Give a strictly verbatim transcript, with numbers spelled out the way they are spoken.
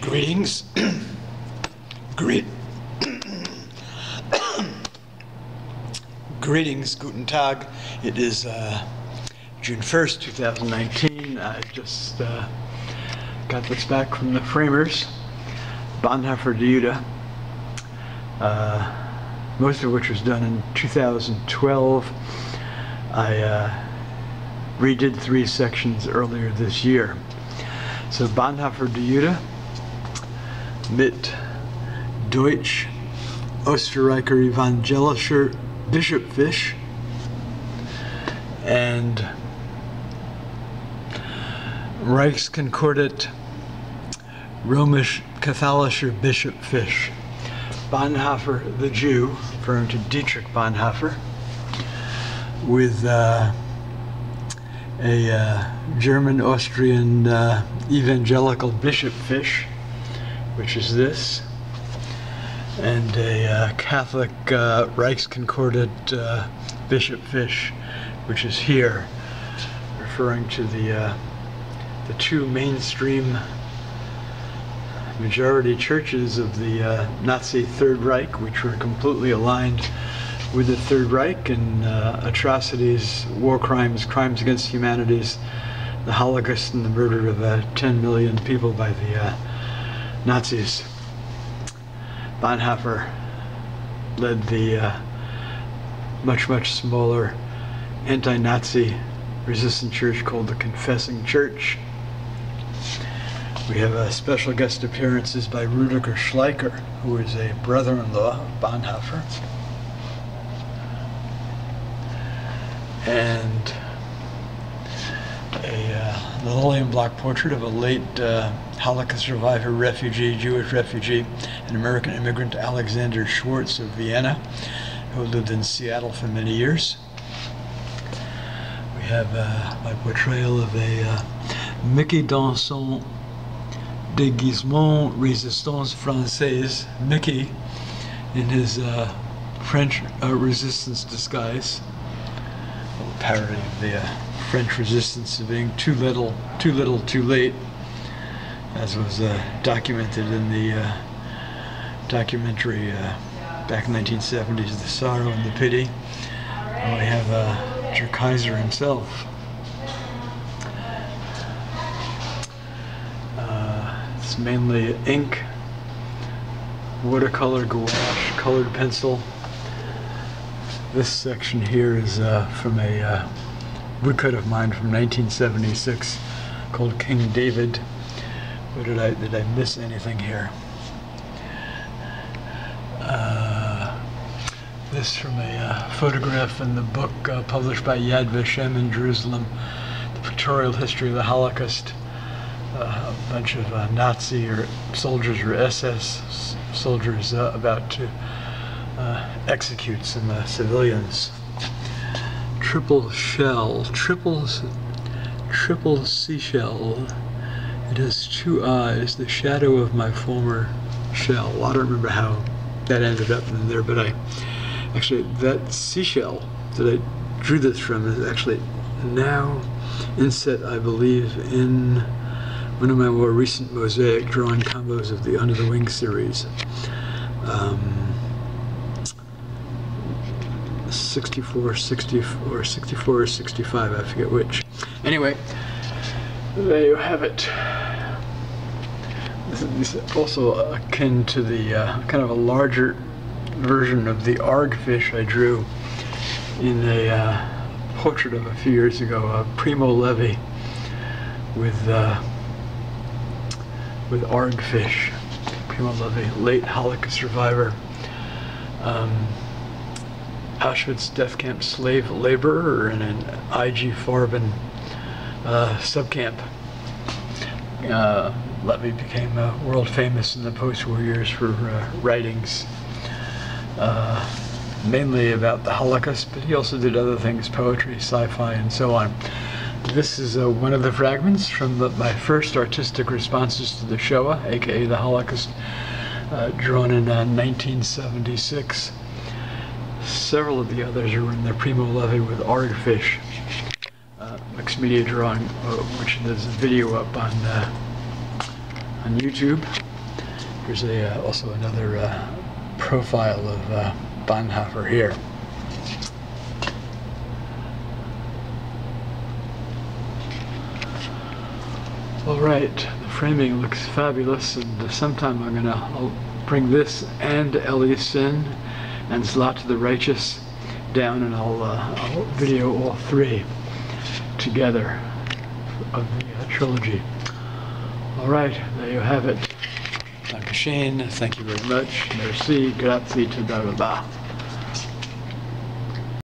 Greetings. Greet. Greetings, guten Tag. It is uh, June first, two thousand nineteen. I just uh, got this back from the framers, Bonhoeffer to Judah, uh, most of which was done in two thousand twelve. I uh, redid three sections earlier this year. So Bonhoeffer to Judah, mit Deutsch Österreicher Evangelischer Bishop Fish, and Reichskonkordat Romish Catholischer Bishop Fish. Bonhoeffer the Jew, referring to Dietrich Bonhoeffer, with uh, a uh, German-Austrian uh, evangelical bishop fish, which is this, and a uh, Catholic uh, Reichskonkordat uh, bishop fish, which is here, referring to the uh, the two mainstream majority churches of the uh, Nazi Third Reich, which were completely aligned with the Third Reich and uh, atrocities, war crimes, crimes against humanity, the Holocaust, and the murder of uh, ten million people by the uh, Nazis. Bonhoeffer led the uh, much, much smaller anti-Nazi resistant church called the Confessing Church. We have uh, special guest appearances by Rüdiger Schleicher, who is a brother-in-law of Bonhoeffer, and a uh, linoleum block portrait of a late uh, Holocaust survivor, refugee, Jewish refugee, and American immigrant Alexander Schwarz of Vienna, who lived in Seattle for many years. We have uh, my portrayal of a uh, Mickey dans son déguisement résistance française, Mickey in his uh, French uh, resistance disguise, parody of the uh, French resistance to being too little, too little, too late, as was uh, documented in the uh, documentary uh, back in the nineteen seventies, The Sorrow and the Pity. And we have uh, Jerkaiser himself. Uh, it's mainly ink, watercolor, gouache, colored pencil. This section here is uh, from a uh, woodcut of mine from nineteen seventy-six called King David. What did I, did I miss anything here? Uh, this from a uh, photograph in the book uh, published by Yad Vashem in Jerusalem, The Pictorial History of the Holocaust. Uh, a bunch of uh, Nazi or soldiers or S S soldiers uh, about to Uh, execute some uh, civilians. Triple shell, triple, triple seashell. It has two eyes, the shadow of my former shell. I don't remember how that ended up in there, but I actually, that seashell that I drew this from is actually now inset, I believe, in one of my more recent mosaic drawing combos of the Under the Wing series. Um, sixty-four, sixty, or sixty-four or sixty-five, I forget which. Anyway, there you have it. This is also akin to the uh, kind of a larger version of the arg fish I drew in a uh, portrait of a few years ago, uh, Primo Levi with uh, with arg fish. Primo Levi, late Holocaust survivor. Um, Auschwitz death camp slave laborer in an I G Farben uh, subcamp. Uh, Levy became uh, world famous in the post-war years for uh, writings, uh, mainly about the Holocaust, but he also did other things, poetry, sci-fi, and so on. This is uh, one of the fragments from the, my first artistic responses to the Shoah, aka the Holocaust, uh, drawn in uh, nineteen seventy-six. Several of the others are in the Primo Levi with arg fish, uh, mixed media drawing, which there's a video up on uh, on YouTube. Here's a uh, also another uh, profile of uh, Bonhoeffer here. All right, the framing looks fabulous, and sometime I'm gonna I'll bring this and Eli's Sin and Zlot the Righteous down, and I'll, uh, I'll video all three together of the uh, trilogy. All right, there you have it. Danke schön. Thank you very much. Merci. Grazie. Tada.